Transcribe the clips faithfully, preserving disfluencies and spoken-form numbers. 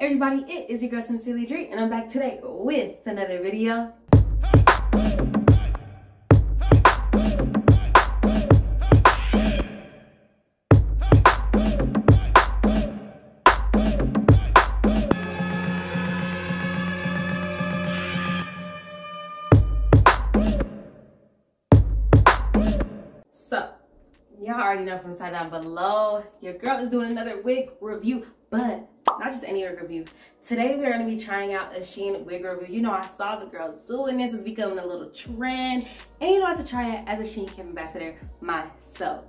Hey everybody, it is your girl Sincerely Dre, and I'm back today with another video. So, y'all already know from the title down below, your girl is doing another wig review, but not just any wig review. Today we're going to be trying out a Shein wig review. You know, I saw the girls doing this. It's becoming a little trend. And you know, I had to try it as a Shein Kim ambassador myself.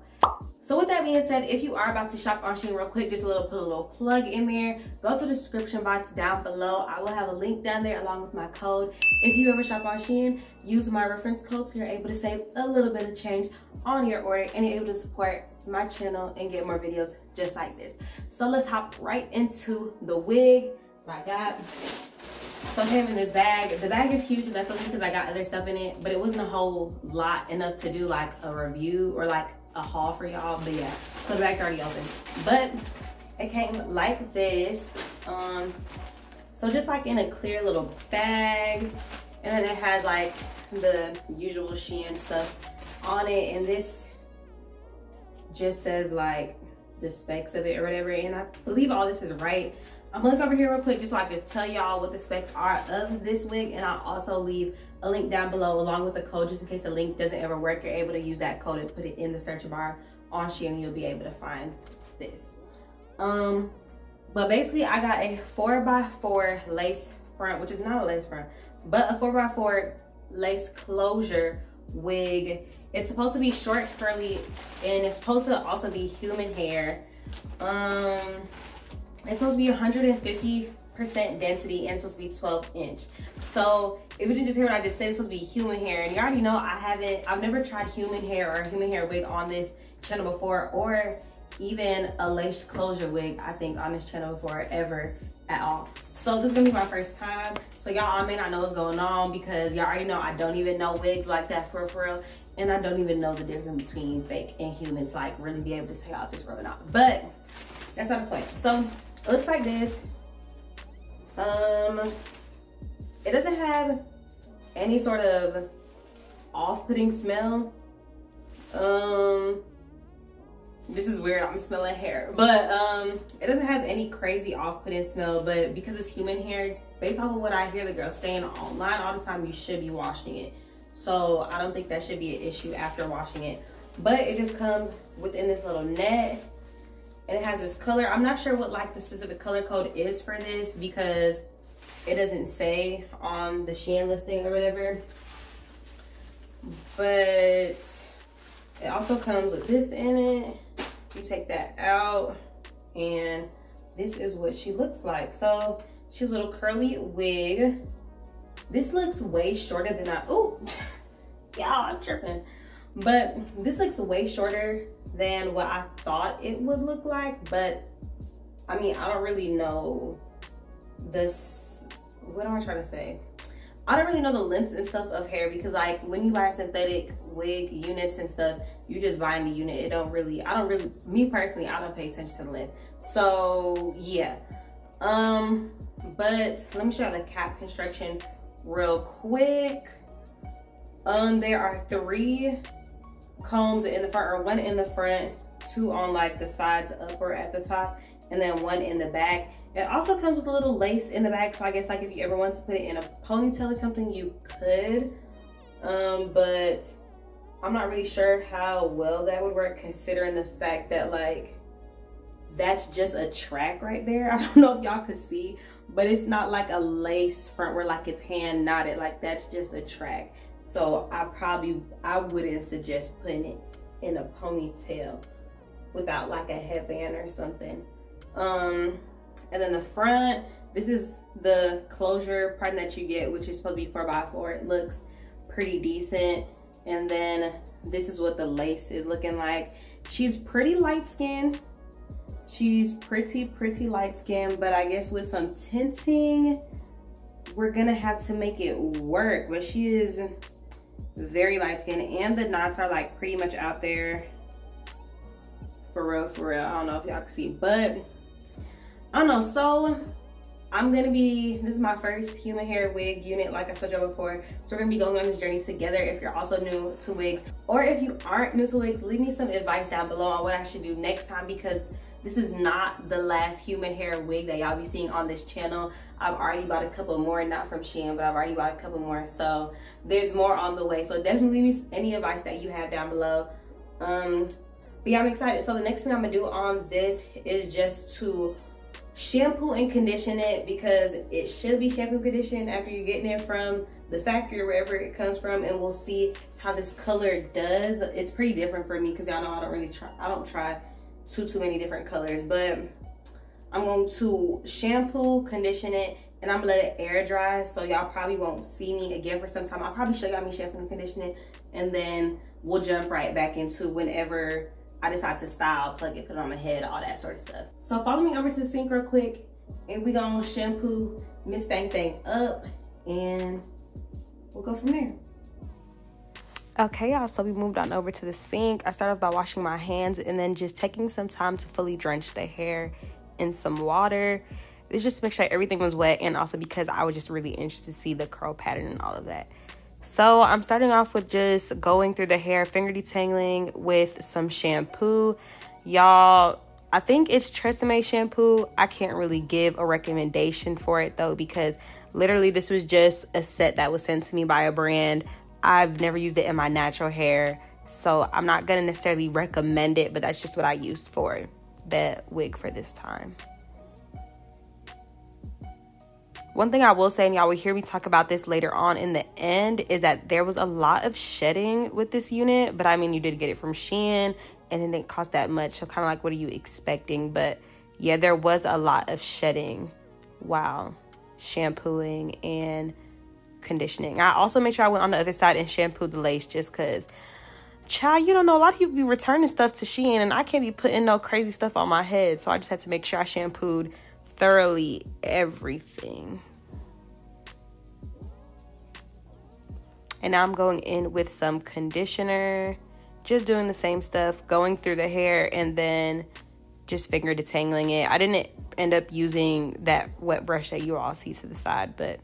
So with that being said, if you are about to shop on Shein real quick, just a little put a little plug in there. Go to the description box down below. I will have a link down there along with my code. If you ever shop on Shein, use my reference code so you're able to save a little bit of change on your order and you're able to support my channel and get more videos just like this. So let's hop right into the wig. My God. So came in this bag. The bag is huge, definitely, because I got other stuff in it, but it wasn't a whole lot enough to do like a review or like a haul for y'all. But yeah, so the bag's already open, but it came like this. Um so just like in a clear little bag, and then it has like the usual Shein stuff on it, and this just says like the specs of it or whatever, and I believe all this is right. I'm gonna look over here real quick just so I can tell y'all what the specs are of this wig, and I'll also leave a link down below along with the code just in case the link doesn't ever work. You're able to use that code and put it in the search bar on Shein. You'll be able to find this. Um, but basically I got a four by four lace front, which is not a lace front, but a four by four lace closure wig. It's supposed to be short, curly, and it's supposed to also be human hair. Um, it's supposed to be one hundred fifty percent density and it's supposed to be twelve inch. So if you didn't just hear what I just said, it's supposed to be human hair. And you already know I haven't, I've never tried human hair or human hair wig on this channel before, or even a lace closure wig, I think, on this channel before ever at all. So this is gonna be my first time. So y'all, I may not know what's going on because y'all already know I don't even know wigs like that for real. And I don't even know the difference between fake and human to like really be able to tell if it's real or not. But that's not the point. So it looks like this. Um, it doesn't have any sort of off-putting smell. Um, this is weird, I'm smelling hair. But um, it doesn't have any crazy off-putting smell, but because it's human hair, based off of what I hear the girls saying online all the time, you should be washing it. So I don't think that should be an issue after washing it. But it just comes within this little net. And it has this color. I'm not sure what like the specific color code is for this because it doesn't say on the Shein listing or whatever. But it also comes with this in it. You take that out and this is what she looks like. So she's a little curly wig. This looks way shorter than I, oh, y'all, I'm tripping. But this looks way shorter than what I thought it would look like, but I mean, I don't really know this, what am I trying to say? I don't really know the lengths and stuff of hair because like when you buy synthetic wig units and stuff, you just buy in the unit. It don't really, I don't really, me personally, I don't pay attention to the length. So yeah, um, but let me show you the cap construction real quick. Um, there are three combs in the front, or one in the front, two on like the sides up or at the top, and then one in the back. It also comes with a little lace in the back, so I guess like if you ever want to put it in a ponytail or something, you could. Um, but I'm not really sure how well that would work considering the fact that like that's just a track right there. I don't know if y'all could see, but it's not like a lace front where like it's hand knotted, like that's just a track. So I probably, I wouldn't suggest putting it in a ponytail without like a headband or something. Um, and then the front, this is the closure part that you get, which is supposed to be four by four. It looks pretty decent. And then this is what the lace is looking like. She's pretty light skinned. She's pretty, pretty light skinned, but I guess with some tinting, we're gonna have to make it work. But she is very light skinned and the knots are like pretty much out there for real for real. I don't know if y'all can see, but I don't know. So I'm gonna be, this is my first human hair wig unit, like I told y'all before, so we're gonna be going on this journey together. If you're also new to wigs, or if you aren't new to wigs, leave me some advice down below on what I should do next time, because this is not the last human hair wig that y'all be seeing on this channel. I've already bought a couple more, not from Shein, but I've already bought a couple more, so there's more on the way. So definitely leave me any advice that you have down below. Um, but yeah, I'm excited. So the next thing I'm gonna do on this is just to shampoo and condition it, because it should be shampoo conditioned after you're getting it from the factory or wherever it comes from, and we'll see how this color does. It's pretty different for me because y'all know I don't really try I don't try too too many different colors, but I'm going to shampoo, condition it, and I'm gonna let it air dry, so y'all probably won't see me again for some time. I'll probably show y'all me shampoo and conditioning, and then we'll jump right back into whenever I decide to style, plug it, put it on my head, all that sort of stuff. So follow me over to the sink real quick, and we gonna shampoo Miss Thang Thang up, and we'll go from there. Okay, y'all, so we moved on over to the sink. I started off by washing my hands and then just taking some time to fully drench the hair in some water. It's just to make sure everything was wet, and also because I was just really interested to see the curl pattern and all of that. So I'm starting off with just going through the hair, finger detangling with some shampoo. Y'all, I think it's Tresemme shampoo. I can't really give a recommendation for it though, because literally this was just a set that was sent to me by a brand. I've never used it in my natural hair, so I'm not gonna necessarily recommend it, but that's just what I used for that wig for this time. One thing I will say, and y'all will hear me talk about this later on in the end, is that there was a lot of shedding with this unit, but I mean, you did get it from Shein, and it didn't cost that much, so kind of like, what are you expecting? But yeah, there was a lot of shedding while shampooing and conditioning. I also made sure I went on the other side and shampooed the lace, just because, child, you don't know, a lot of people be returning stuff to Shein, and I can't be putting no crazy stuff on my head, so I just had to make sure I shampooed thoroughly everything. And now I'm going in with some conditioner, just doing the same stuff, going through the hair and then just finger detangling it. I didn't end up using that wet brush that you all see to the side, but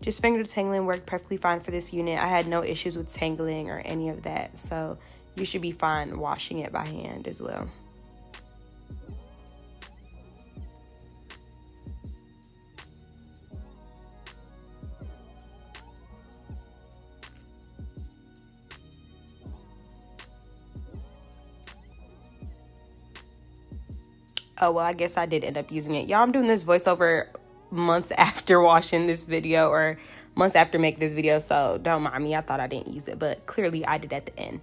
just finger detangling worked perfectly fine for this unit. I had no issues with tangling or any of that, so you should be fine washing it by hand as well. Oh, well, I guess I did end up using it. Y'all, I'm doing this voiceover months after watching this video, or months after making this video, so don't mind me. I thought I didn't use it, but clearly I did at the end.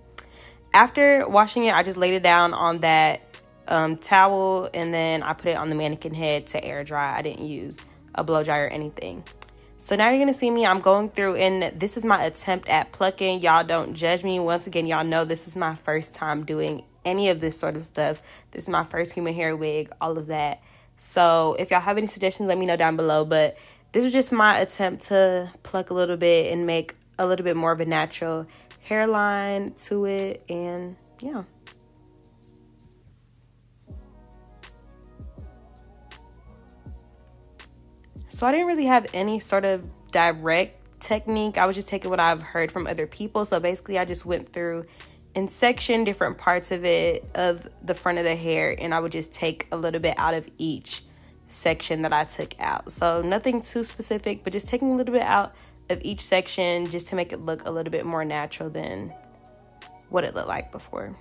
After washing it, I just laid it down on that um, towel, and then I put it on the mannequin head to air dry. I didn't use a blow dryer or anything. So now you're going to see me. I'm going through, and this is my attempt at plucking. Y'all don't judge me. Once again, y'all know this is my first time doing any of this sort of stuff. This is my first human hair wig, all of that. So if y'all have any suggestions, let me know down below, but this was just my attempt to pluck a little bit and make a little bit more of a natural hairline to it, and yeah. So I didn't really have any sort of direct technique. I was just taking what I've heard from other people. So basically I just went through and section different parts of it, of the front of the hair, and I would just take a little bit out of each section that I took out. So nothing too specific, but just taking a little bit out of each section just to make it look a little bit more natural than what it looked like before.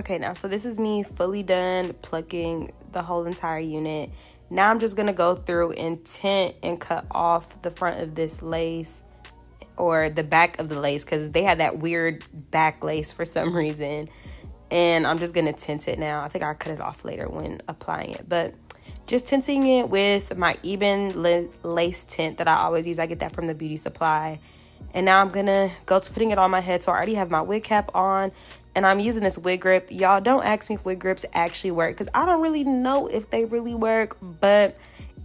Okay, now, so this is me fully done plucking the whole entire unit. Now I'm just gonna go through and tint and cut off the front of this lace, or the back of the lace, because they had that weird back lace for some reason. And I'm just gonna tint it now. I think I'll cut it off later when applying it, but just tinting it with my Even lace tint that I always use. I get that from the beauty supply. And now I'm gonna go to putting it on my head. So I already have my wig cap on, and I'm using this wig grip. Y'all, don't ask me if wig grips actually work, because I don't really know if they really work, but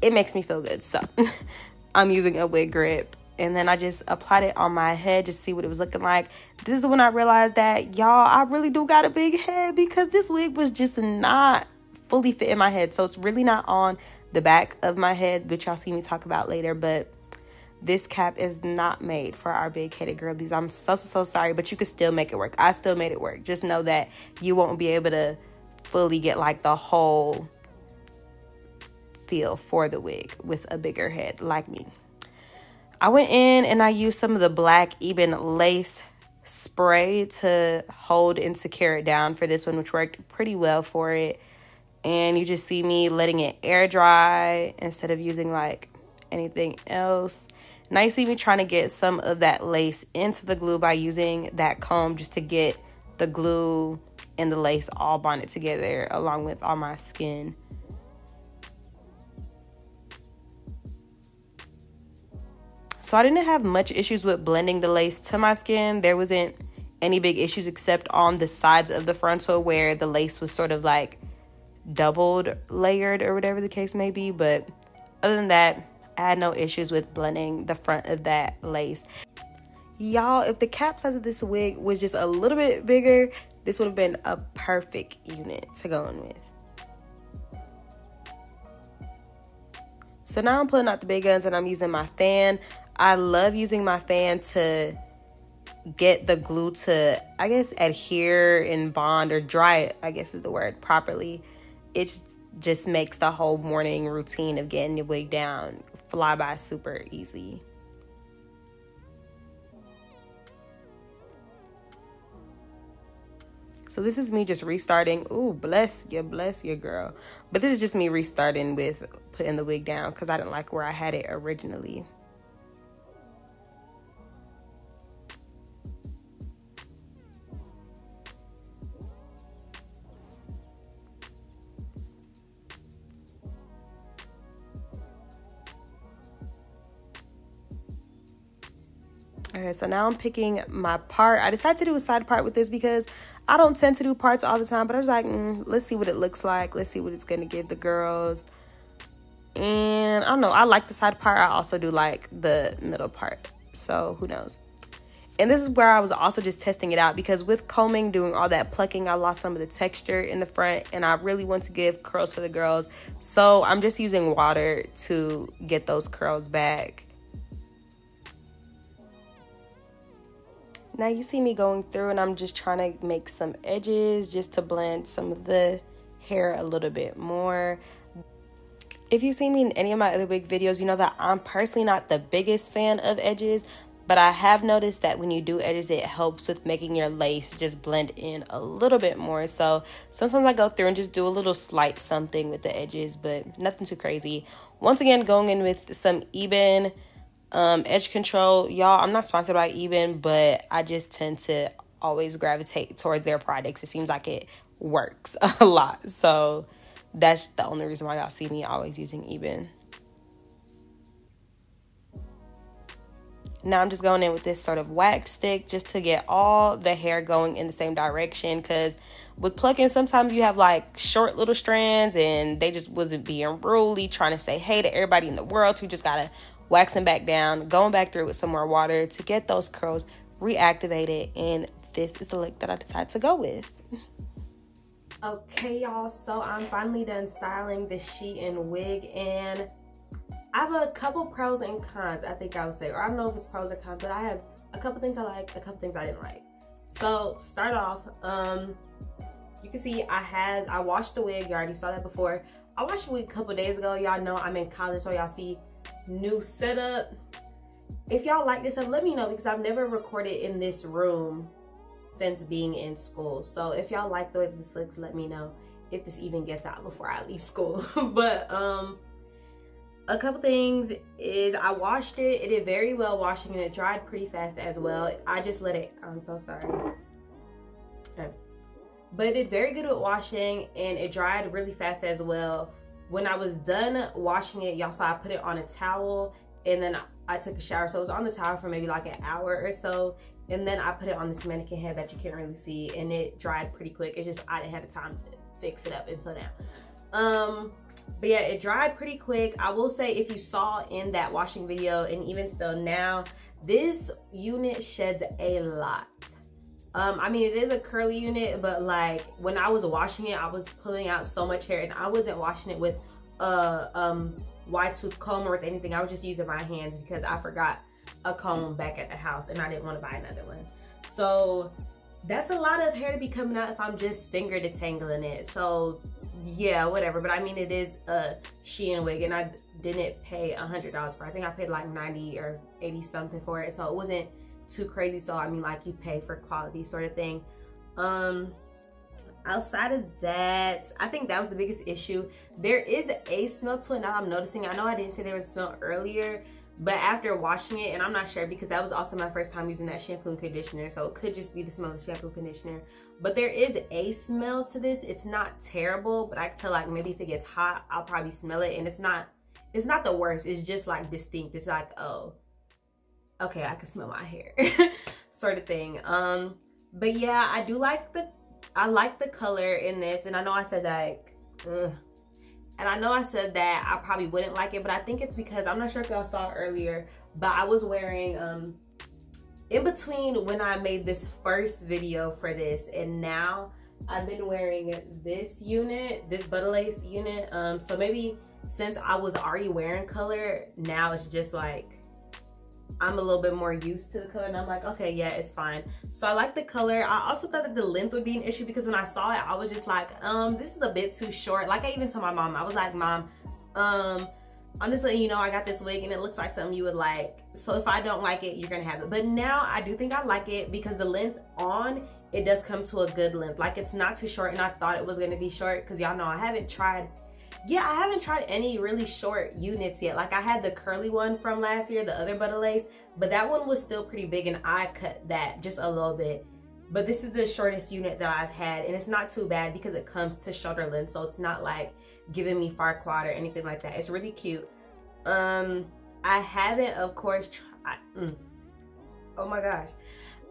it makes me feel good. So I'm using a wig grip, and then I just applied it on my head just to see what it was looking like. This is when I realized that, y'all, I really do got a big head, because this wig was just not fully fit in my head. So it's really not on the back of my head, which y'all see me talk about later, but this cap is not made for our big-headed girlies. I'm so, so, so sorry, but you could still make it work. I still made it work. Just know that you won't be able to fully get, like, the whole feel for the wig with a bigger head like me. I went in and I used some of the black Even lace spray to hold and secure it down for this one, which worked pretty well for it. And you just see me letting it air dry instead of using, like, anything else. Now you see me trying to get some of that lace into the glue by using that comb just to get the glue and the lace all bonded together along with all my skin. So I didn't have much issues with blending the lace to my skin. There wasn't any big issues except on the sides of the frontal where the lace was sort of like doubled layered or whatever the case may be. But other than that, I had no issues with blending the front of that lace. Y'all, if the cap size of this wig was just a little bit bigger, this would have been a perfect unit to go in with. So now I'm pulling out the big guns and I'm using my fan. I love using my fan to get the glue to, I guess, adhere and bond, or dry it, I guess is the word, properly. It just makes the whole morning routine of getting your wig down fly by super easy. So this is me just restarting. Ooh, bless you, bless your girl. But this is just me restarting with putting the wig down because I didn't like where I had it originally. Okay, so now I'm picking my part. I decided to do a side part with this because I don't tend to do parts all the time, but I was like, mm, let's see what it looks like. Let's see what it's going to give the girls. And I don't know. I like the side part. I also do like the middle part. So who knows? And this is where I was also just testing it out because with combing, doing all that plucking, I lost some of the texture in the front, and I really want to give curls for the girls. So I'm just using water to get those curls back. Now you see me going through and I'm just trying to make some edges just to blend some of the hair a little bit more. If you've seen me in any of my other wig videos, you know that I'm personally not the biggest fan of edges, but I have noticed that when you do edges, it helps with making your lace just blend in a little bit more. So sometimes I go through and just do a little slight something with the edges, but nothing too crazy. Once again, going in with some Even Um, edge control. Y'all, I'm not sponsored by Even, but I just tend to always gravitate towards their products. It seems like it works a lot. So that's the only reason why y'all see me always using Even. Now I'm just going in with this sort of wax stick just to get all the hair going in the same direction, because with plucking, sometimes you have like short little strands and they just wasn't being ruly, trying to say hey to everybody in the world who just gotta waxing back down, going back through with some more water to get those curls reactivated. And this is the look that I decided to go with. Okay, y'all, so I'm finally done styling the Shein wig, and I have a couple pros and cons, I think I would say. Or I don't know if it's pros or cons, but I have a couple things I liked, a couple things I didn't like. So to start off, um, you can see I had, I washed the wig. You already saw that before. I washed the wig a couple days ago. Y'all know I'm in college, so y'all see new setup. If y'all like this stuff, let me know, because I've never recorded in this room since being in school. So if y'all like the way this looks, let me know if this even gets out before I leave school. But um a couple things is I washed it. It did very well washing and it dried pretty fast as well. I just let it, I'm so sorry. Okay. But it did very good with washing and it dried really fast as well. When I was done washing it, y'all saw I put it on a towel and then I took a shower. So it was on the towel for maybe like an hour or so. And then I put it on this mannequin head that you can't really see and it dried pretty quick. It's just I didn't have the time to fix it up until now. Um, but yeah, it dried pretty quick. I will say if you saw in that washing video and even still now, this unit sheds a lot. Um, I mean, it is a curly unit, but like when I was washing it, I was pulling out so much hair and I wasn't washing it with a um, wide tooth comb or with anything. I was just using my hands because I forgot a comb back at the house and I didn't want to buy another one. So that's a lot of hair to be coming out if I'm just finger detangling it. So yeah, whatever. But I mean, it is a Shein wig and I didn't pay a hundred dollars for it. I think I paid like ninety or eighty something for it. So it wasn't too crazy. So I mean, like, you pay for quality sort of thing. Um, outside of that, I think that was the biggest issue. There is a smell to it now I'm noticing. I know I didn't say there was a smell earlier, but after washing it, and I'm not sure because that was also my first time using that shampoo and conditioner, so it could just be the smell of the shampoo and conditioner. But there is a smell to this. It's not terrible, but I can tell like maybe if it gets hot, I'll probably smell it. And it's not, it's not the worst. It's just like distinct. It's like, oh, okay, I can smell my hair sort of thing. Um, but yeah, I do like the, I like the color in this. And I know I said like, ugh. And I know I said that I probably wouldn't like it, but I think it's because, I'm not sure if y'all saw it earlier, but I was wearing, um, in between when I made this first video for this and now, I've been wearing this unit, this Butta Lace unit. Um, so maybe since I was already wearing color, now it's just like, I'm a little bit more used to the color and I'm like, okay, yeah, it's fine. So I like the color. I also thought that the length would be an issue because when I saw it, I was just like, um, this is a bit too short. Like I even told my mom, I was like, Mom, um, I'm just letting you know I got this wig and it looks like something you would like. So if I don't like it, you're gonna have it. But now I do think I like it because the length on, it does come to a good length. Like it's not too short and I thought it was gonna be short because y'all know I haven't tried Yeah, I haven't tried any really short units yet. Like I had the curly one from last year, the other Butta Lace, but that one was still pretty big and I cut that just a little bit. But this is the shortest unit that I've had and it's not too bad because it comes to shoulder length. So it's not like giving me Farquaad or anything like that. It's really cute. Um, I haven't, of course, tried, mm, oh my gosh.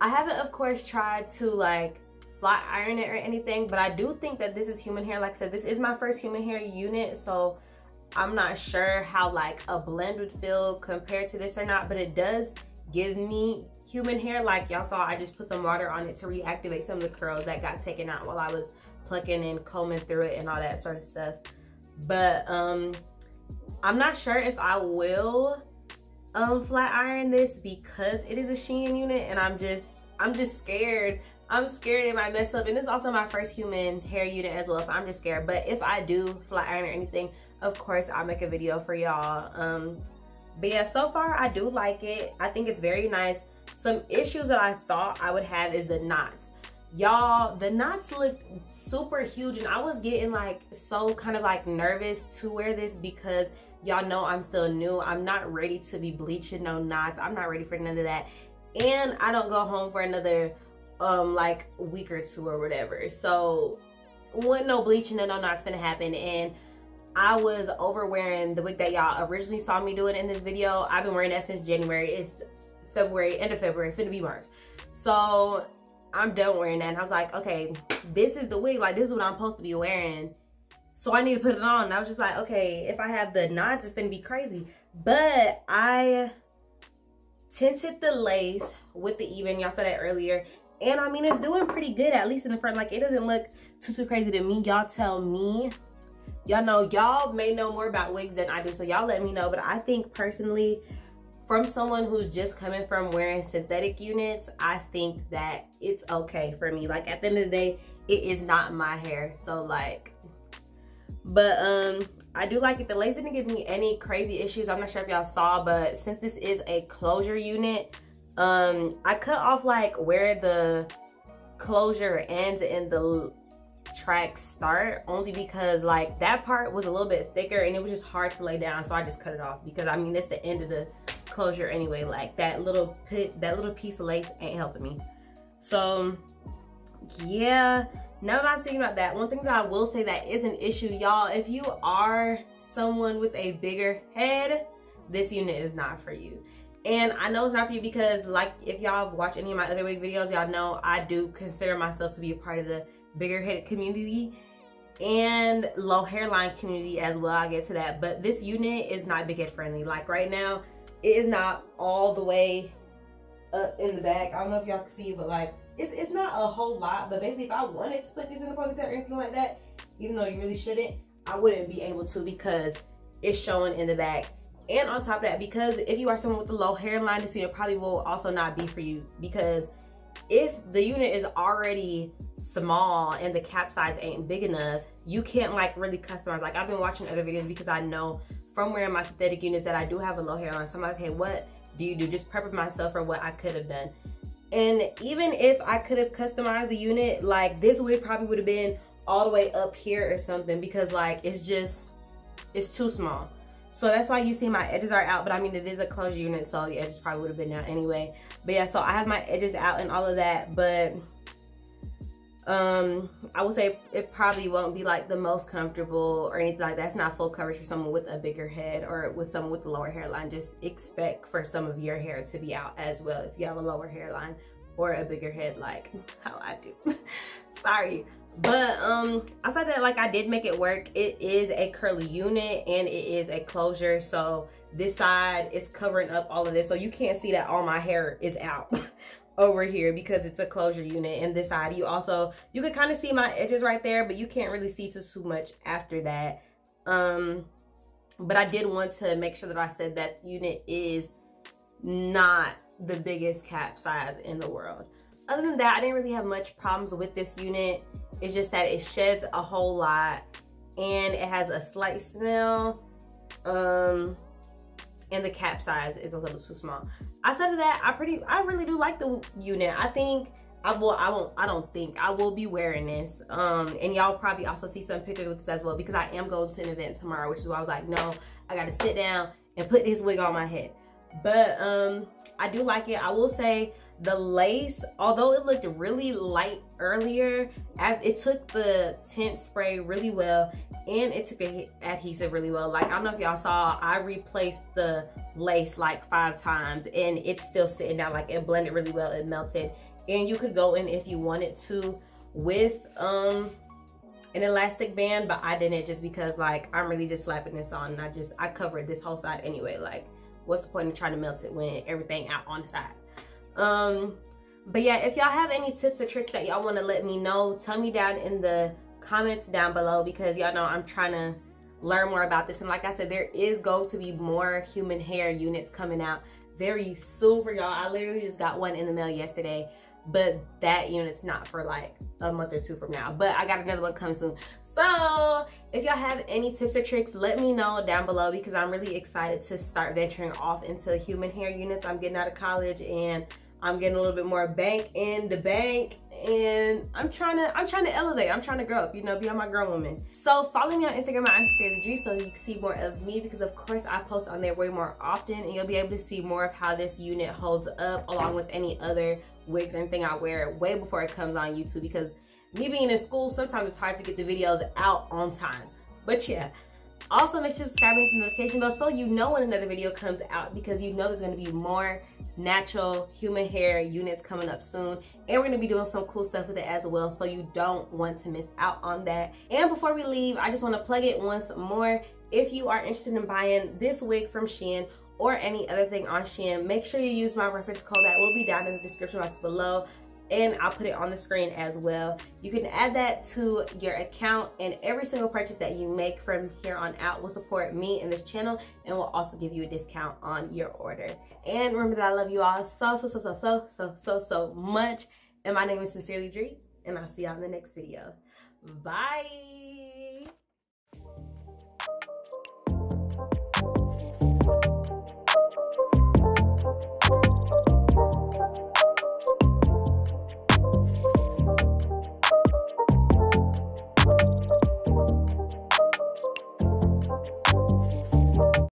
I haven't, of course, tried to like flat iron it or anything, but I do think that this is human hair. Like I said, this is my first human hair unit, so I'm not sure how like a blend would feel compared to this or not, but it does give me human hair. Like y'all saw, I just put some water on it to reactivate some of the curls that got taken out while I was plucking and combing through it and all that sort of stuff. But um I'm not sure if I will um flat iron this because it is a Shein unit and I'm just I'm just scared. I'm scared it might mess up, and this is also my first human hair unit as well, so I'm just scared. But if I do flat iron or anything, of course I'll make a video for y'all. Um but yeah, so far I do like it. I think it's very nice. Some issues that I thought I would have is the knots. Y'all, the knots looked super huge and I was getting like so kind of like nervous to wear this because y'all know I'm still new. I'm not ready to be bleaching no knots. I'm not ready for none of that, and I don't go home for another um like week or two or whatever, so with no bleaching and no knots finna happen. And I was over wearing the wig that y'all originally saw me doing in this video. I've been wearing that since January. It's February, end of February, finna be March, so I'm done wearing that. And I was like, okay, this is the wig, like this is what I'm supposed to be wearing, so I need to put it on. And I was just like, okay, if I have the knots it's finna be crazy. But I tinted the lace with the Even, y'all saw that earlier. And I mean, it's doing pretty good, at least in the front. Like, it doesn't look too, too crazy to me. Y'all tell me. Y'all know, y'all may know more about wigs than I do, so y'all let me know. But I think personally, from someone who's just coming from wearing synthetic units, I think that it's okay for me. Like, at the end of the day, it is not my hair. So, like, but um, I do like it. The lace didn't give me any crazy issues. I'm not sure if y'all saw, but since this is a closure unit, um I cut off like where the closure ends and the tracks start, only because like that part was a little bit thicker and it was just hard to lay down, so I just cut it off, because I mean that's the end of the closure anyway. Like that little pit, that little piece of lace ain't helping me. So yeah, now that I'm thinking about that, one thing that I will say that is an issue, y'all, if you are someone with a bigger head, this unit is not for you. And I know it's not for you because, like, if y'all have watched any of my other wig videos, y'all know I do consider myself to be a part of the bigger head community and low hairline community as well. I'll get to that. But this unit is not big head friendly. Like right now, it is not all the way up in the back. I don't know if y'all can see, but like it's it's not a whole lot. But basically, if I wanted to put this in a ponytail or anything like that, even though you really shouldn't, I wouldn't be able to because it's showing in the back. And on top of that, because if you are someone with a low hairline, this unit probably will also not be for you, because if the unit is already small and the cap size ain't big enough, you can't like really customize. Like I've been watching other videos because I know from wearing my synthetic units that I do have a low hairline. So I'm like, hey, what do you do? Just prepping myself for what I could have done. And even if I could have customized the unit, like this wig probably would have been all the way up here or something, because like it's just, it's too small. So that's why you see my edges are out, but I mean, it is a closure unit, so the edges probably would have been out anyway. But yeah, so I have my edges out and all of that, but um, I would say it probably won't be like the most comfortable or anything like that. It's not full coverage for someone with a bigger head or with someone with a lower hairline. Just expect for some of your hair to be out as well if you have a lower hairline or a bigger head like how I do. Sorry. But um outside that, like I did make it work. It is a curly unit and it is a closure, so this side is covering up all of this, so you can't see that all my hair is out over here because it's a closure unit. And this side, you also you can kind of see my edges right there, but you can't really see too too much after that. Um but I did want to make sure that I said that unit is not the biggest cap size in the world. Other than that, I didn't really have much problems with this unit. It's just that it sheds a whole lot and it has a slight smell, um and the cap size is a little too small. Outside of that, I pretty I really do like the unit. I think I will I won't I don't think I will be wearing this, um and y'all probably also see some pictures with this as well, because I am going to an event tomorrow, which is why I was like, no, I gotta sit down and put this wig on my head. But um I do like it. I will say the lace, although it looked really light earlier, it took the tint spray really well and it took the adhesive really well. Like I don't know if y'all saw, I replaced the lace like five times and it's still sitting down. Like it blended really well, it melted, and you could go in if you wanted to with um an elastic band, but I didn't, just because like I'm really just slapping this on, and I just I covered this whole side anyway. Like what's the point of trying to melt it when everything out on the side? Um, but yeah, if y'all have any tips or tricks that y'all want to let me know, tell me down in the comments down below, because y'all know I'm trying to learn more about this. And like I said, there is going to be more human hair units coming out very soon for y'all. I literally just got one in the mail yesterday, but that unit's not for like a month or two from now, but I got another one coming soon. So if y'all have any tips or tricks, let me know down below, because I'm really excited to start venturing off into human hair units. I'm getting out of college and I'm getting a little bit more bank in the bank, and I'm trying to I'm trying to elevate. I'm trying to grow up, you know, be on my grown woman. So follow me on Instagram at Sincerely Dre so you can see more of me, because of course I post on there way more often, and you'll be able to see more of how this unit holds up along with any other wigs or anything I wear way before it comes on YouTube, because me being in school, sometimes it's hard to get the videos out on time. But yeah. Also, make sure to subscribe and hit the notification bell so you know when another video comes out, because you know there's going to be more natural human hair units coming up soon, and we're going to be doing some cool stuff with it as well, so you don't want to miss out on that. And before we leave, I just want to plug it once more. If you are interested in buying this wig from Shein or any other thing on Shein, make sure you use my reference code that will be down in the description box below, and I'll put it on the screen as well. You can add that to your account, and every single purchase that you make from here on out will support me and this channel, and will also give you a discount on your order. And remember that I love you all so, so, so, so, so, so, so, so much. And my name is Sincerely Dre, and I'll see y'all in the next video. Bye.